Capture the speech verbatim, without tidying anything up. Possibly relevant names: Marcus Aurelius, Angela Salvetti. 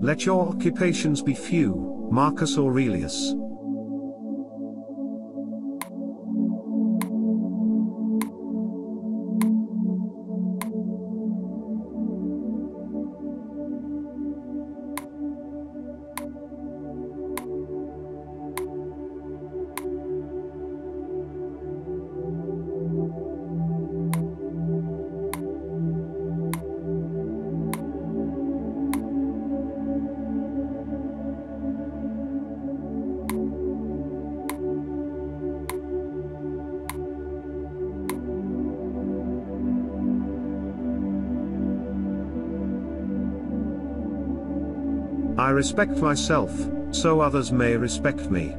Let your occupations be few, Marcus Aurelius. I respect myself, so others may respect me.